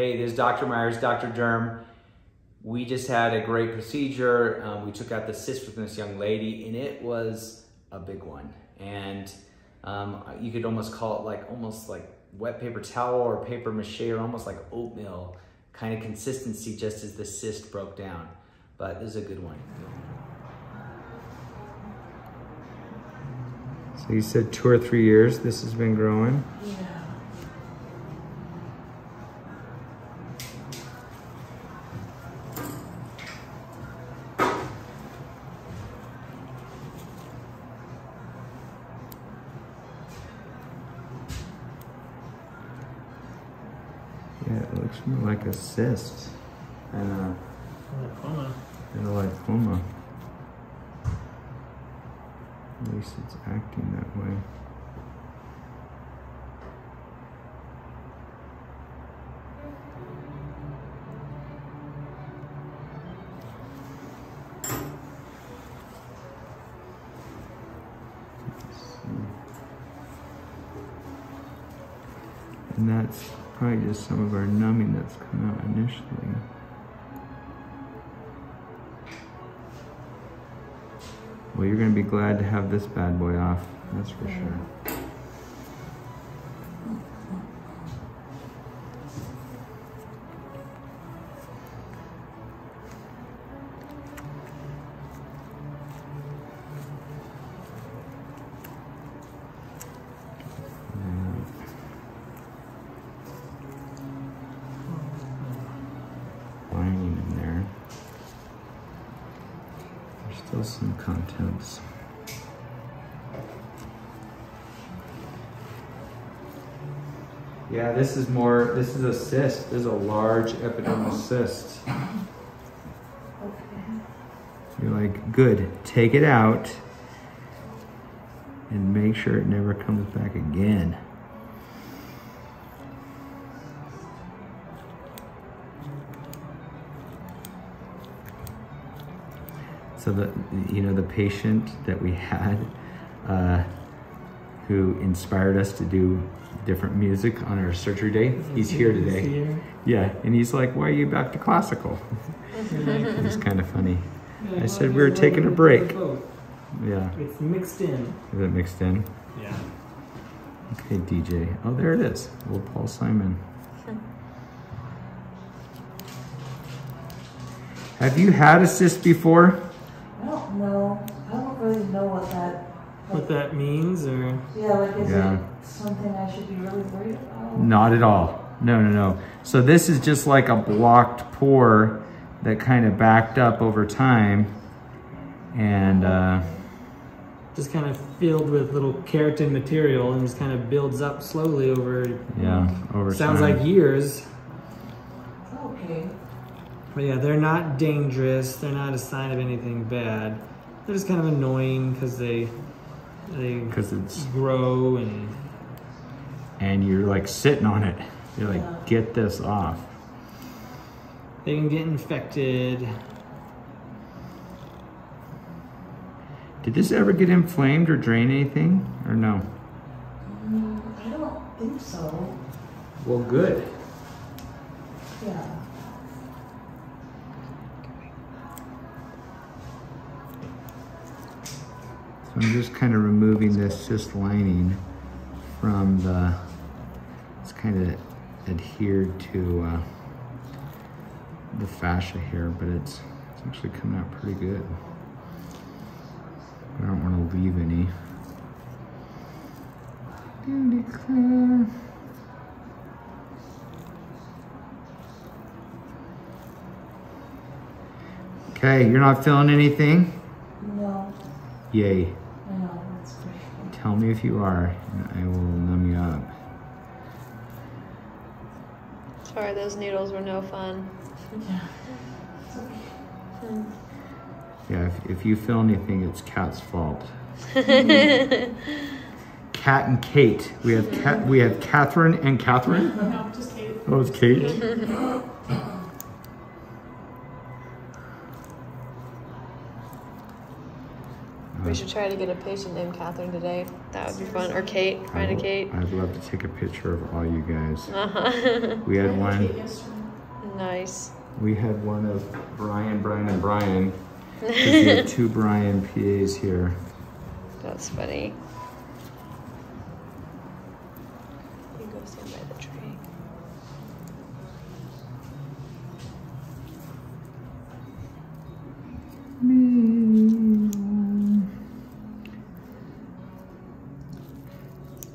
hey, there's Dr. Myers, Dr. Derm. We just had a great procedure. We took out the cyst from this young lady, and it was a big one. And you could almost call it like wet paper towel or paper mache, or almost like oatmeal kind of consistency, just as the cyst broke down. But this is a good one. So you said 2 or 3 years this has been growing? Yeah. Yeah, it looks more like a cyst and a lymphoma. And a lymphoma. At least it's acting that way. And that's probably just some of our numbing that's come out initially. Well, you're going to be glad to have this bad boy off, that's for sure. Some contents. Yeah, this is more, this is a cyst. This is a large epidermal cyst. Okay. You're like, good, take it out and make sure it never comes back again. So the, you know, the patient that we had who inspired us to do different music on our surgery day, he's here today. Here? Yeah, and he's like, why are you back to classical? It was kind of funny. Yeah, I said we were taking a break. Yeah. It's mixed in. Is it mixed in? Yeah. Okay, DJ. Oh, there it is. Little Paul Simon. Have you had a cyst before? I don't really know what that... what that means, or... Yeah, like, is it something I should be really worried about? Not at all. No, no, no. So this is just like a blocked pore that kind of backed up over time, and... just kind of filled with little keratin material, and just kind of builds up slowly over... Yeah, over sounds time. Like years. Okay. But yeah, they're not dangerous. They're not a sign of anything bad. They're just kind of annoying because they grow and you're like sitting on it. You're like, get this off. They can get infected. Did this ever get inflamed or drain anything, or no? I don't think so. Well, good. Yeah. So I'm just kind of removing this cyst lining from the, it's kind of adhered to the fascia here, but it's actually coming out pretty good. I don't want to leave any. Beauty clear. Okay, you're not feeling anything? No. Yay. Tell me if you are, and I will numb you up. Sorry, those needles were no fun. Yeah, if you feel anything, it's Kat's fault. Kat and Kate. We have Kat, we have Catherine and Catherine? No, just Kate. Oh, it's Kate? We should try to get a patient named Catherine today. That would be fun. Or Kate. Find a Kate. I'd love to take a picture of all you guys. We had one. Nice. We had one of Brian, Brian, and Brian. We had two Brian PAs here. That's funny. You go stand by the tree.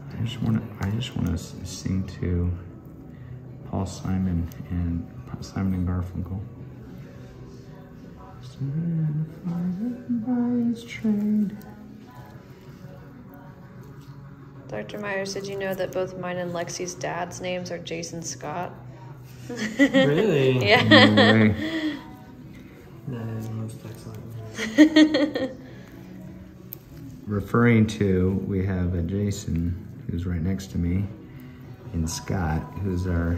I just want to sing to Paul Simon and Simon and Garfunkel. Dr. Myers, did you know that both mine and Lexi's dad's names are Jason Scott? Really? Yeah. No, that is most excellent. Referring to, we have a Jason who's right next to me, and Scott, who's our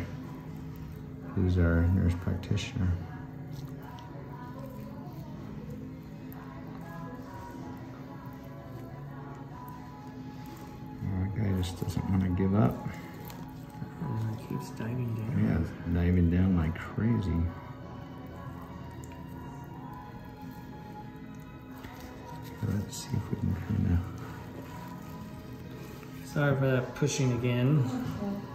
nurse practitioner. Just doesn't want to give up. It keeps diving down. Yeah, diving down like crazy. So let's see if we can kind of. Sorry for that pushing again. Okay.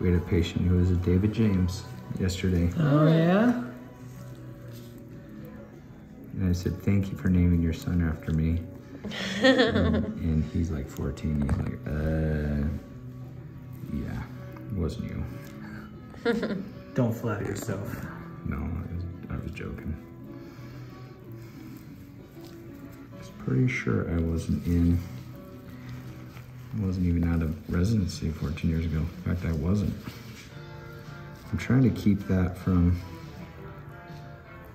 We had a patient who was a David James yesterday. Oh, yeah? And I said, thank you for naming your son after me. and he's like 14. He's like, yeah, it wasn't you. Don't flatter yourself. No, I was joking. I was pretty sure I wasn't even out of residency 14 years ago. In fact, I wasn't. I'm trying to keep that from,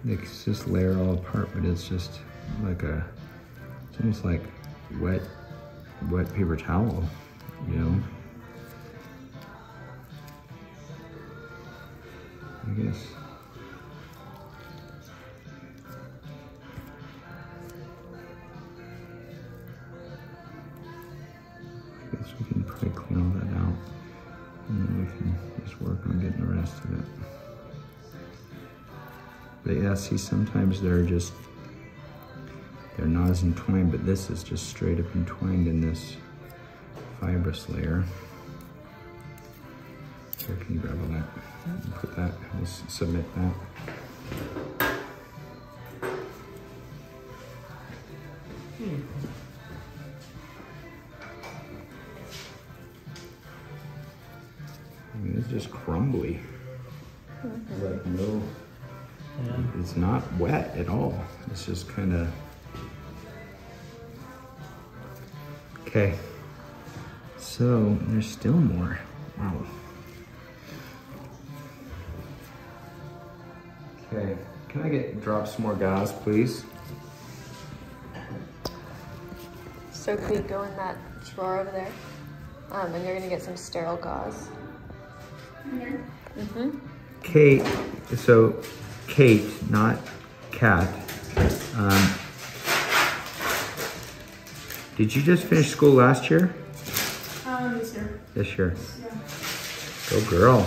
it's just layer all apart, but it's just like a, it's almost like wet paper towel, you know? I guess. We can probably clean all that out, and then we can just work on getting the rest of it. But yeah, see, sometimes they're not as entwined, but this is just straight up entwined in this fibrous layer. Here, can you grab all that and put that, we'll submit that. Just crumbly. Mm-hmm. Like no, yeah. It's not wet at all. It's just kind of okay. So there's still more. Wow. Okay, can I drop some more gauze, please? So can we go in that drawer over there, and you're gonna get some sterile gauze. Mm-hmm. Kate, so Kate, not Kat. Did you just finish school last year? This year. This year. Yeah. Go girl.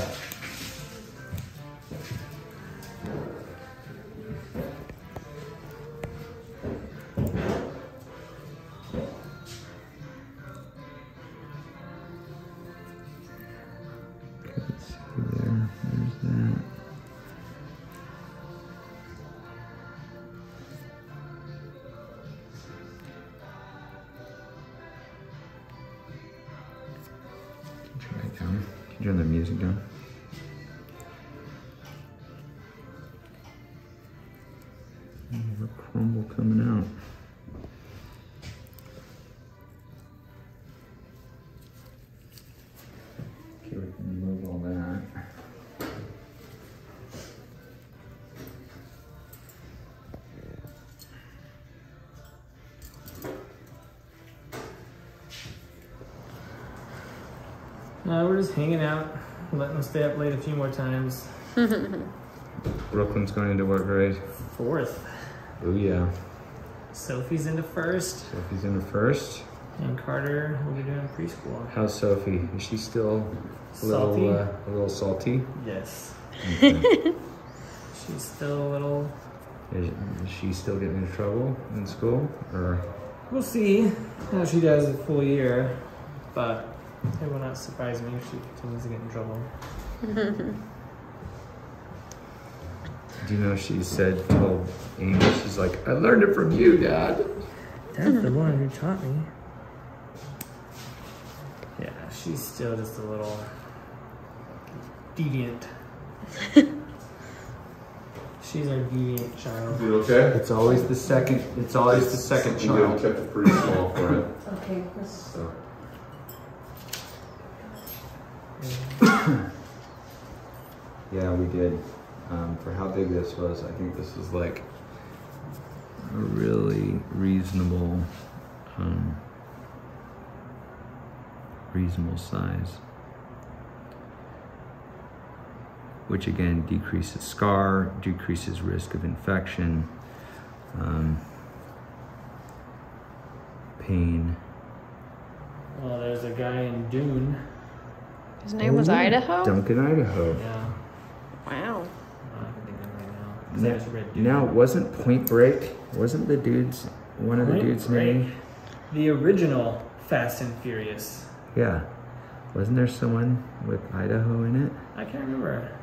Turn the music down. More crumble coming out. Okay, we can remove all that. No, we're just hanging out, letting them stay up late a few more times. Brooklyn's going into what grade? 4th. Oh yeah. Sophie's into 1st. Sophie's into 1st. And Carter will be doing preschool. How's Sophie? Is she still a little salty? Yes. Okay. She's still a little... Is she still getting in trouble in school? Or we'll see how she does the full year, but it will not surprise me if she continues to get in trouble. Do you know she said, told Amy, she's like, I learned it from you, Dad. That's the one who taught me. Yeah, she's still just a little deviant. She's our deviant child. You okay? It's always the second. It's always the second child. We kept it pretty small for it. Okay. So. Yeah, we did. For how big this was, I think this was like a really reasonable, reasonable size. Which again decreases scar, decreases risk of infection, pain. Well, there's a guy in Dune. His name was Idaho? Duncan Idaho. Yeah. Wow. Now, wasn't Point Break, wasn't the dude's, one of the dude's name? The original Fast and Furious. Yeah. Wasn't there someone with Idaho in it? I can't remember.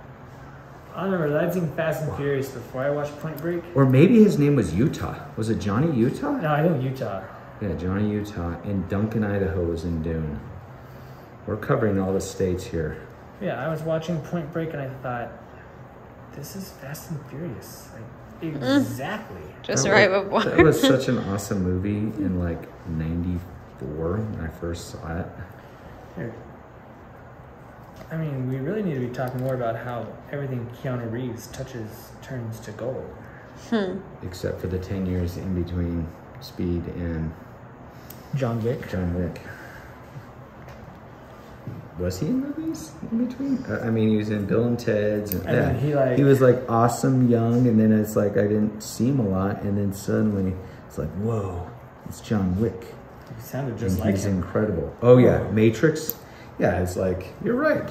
I remember that I'd seen Fast and Furious before I watched Point Break. Or maybe his name was Utah. Was it Johnny Utah? No, I know Utah. Yeah, Johnny Utah, and Duncan Idaho was in Dune. We're covering all the states here. Yeah, I was watching Point Break and I thought, this is Fast and Furious. Like, exactly. Just right before. That was such an awesome movie in like 94 when I first saw it. Here. I mean, we really need to be talking more about how everything Keanu Reeves touches turns to gold. Except for the 10 years in between Speed and... John Wick. John Wick. Was he in movies in between? I mean, he was in Bill and Ted's. And yeah, he was like awesome young, and then it's like I didn't see him a lot, and then suddenly it's like, whoa, it's John Wick. He sounded just like him. He's incredible. Oh yeah, Matrix. Yeah, it's like, you're right.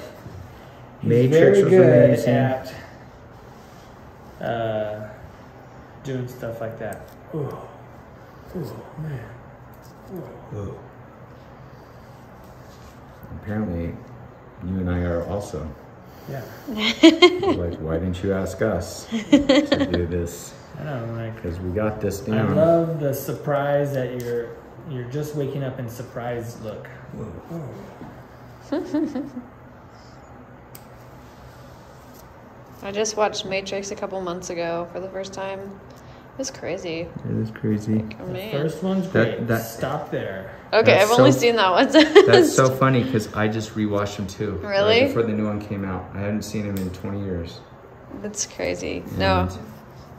He's Matrix was amazing. At, doing stuff like that. Oh, oh man. Oh. Oh. Apparently, you and I are also. Yeah. Like, why didn't you ask us to do this? I don't like. Because we got this down. I love the surprise that you're just waking up in surprise look. Whoa. I just watched Matrix a couple months ago for the first time. It's crazy. It is crazy. Like, oh, the first one's great. Stop there. Okay, I've only seen that one. That's so funny because I just rewatched him too. Really? Right before the new one came out. I hadn't seen him in 20 years. That's crazy. And no.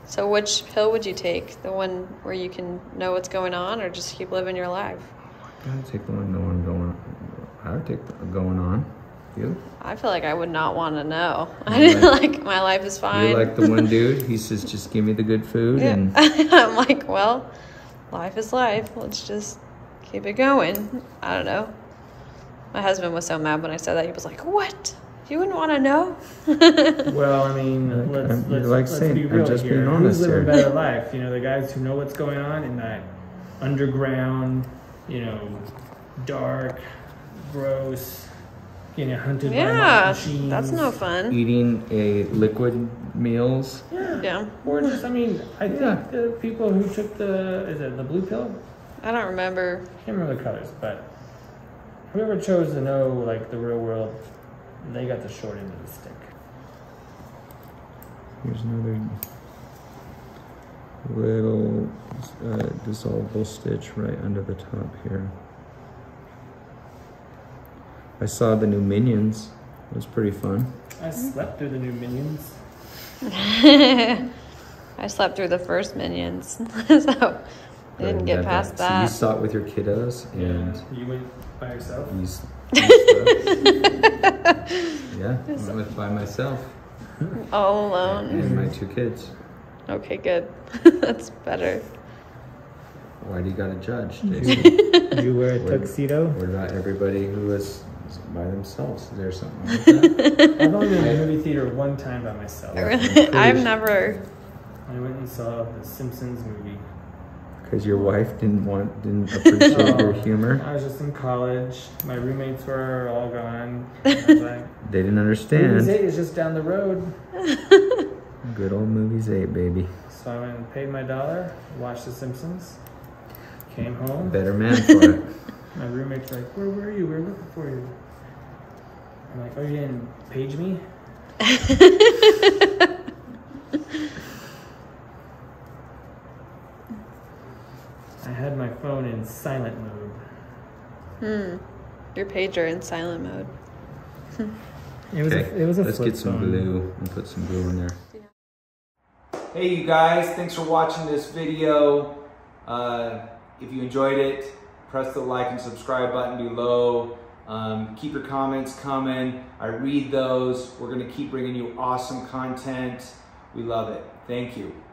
So which pill would you take? The one where you can know what's going on, or just keep living your life? I would take the one going on. You? I feel like I would not want to know. I like, my life is fine. You're like the one dude. He says, just give me the good food. Yeah. And I'm like, well, life is life. Let's just keep it going. I don't know. My husband was so mad when I said that. He was like, what? You wouldn't want to know? Well, I mean, let's be real here. Who's living a better life? You know, the guys who know what's going on in that underground, you know, dark, gross... Getting hunted by machines. That's no fun. Eating a liquid meals. Yeah. Yeah. Or just, I mean, I think the people who took the, is it the blue pill? I don't remember. I can't remember the colors, but whoever chose to know, like, the real world, they got the short end of the stick. Here's another little dissolvable stitch right under the top here. I saw the new Minions. It was pretty fun. I slept through the new Minions. I slept through the first Minions, so I didn't get past that. So you saw it with your kiddos, and you went by yourself? Yeah, I live by myself. All alone. And my two kids. Okay, good. That's better. Why do you gotta judge, Jason? Do you wear a tuxedo? We're not everybody who is by themselves. Is there something like that? I've only been in a movie theater one time by myself. Really? I've never. I went and saw the Simpsons movie. Because your wife didn't appreciate your humor? I was just in college. My roommates were all gone. I was like, they didn't understand. Movies 8 is just down the road. Good old Movies 8, baby. So I went and paid my $1, watched The Simpsons, came home. Better man for it. My roommate's like, where were you? We were looking for you. I'm like, oh, you didn't page me? I had my phone in silent mode. Hmm. Your pager in silent mode. It was a let's flip get some phone. Glue and put some glue in there. Yeah. Hey, you guys. Thanks for watching this video. If you enjoyed it, press the like and subscribe button below. Keep your comments coming. I read those. We're going to keep bringing you awesome content. We love it. Thank you.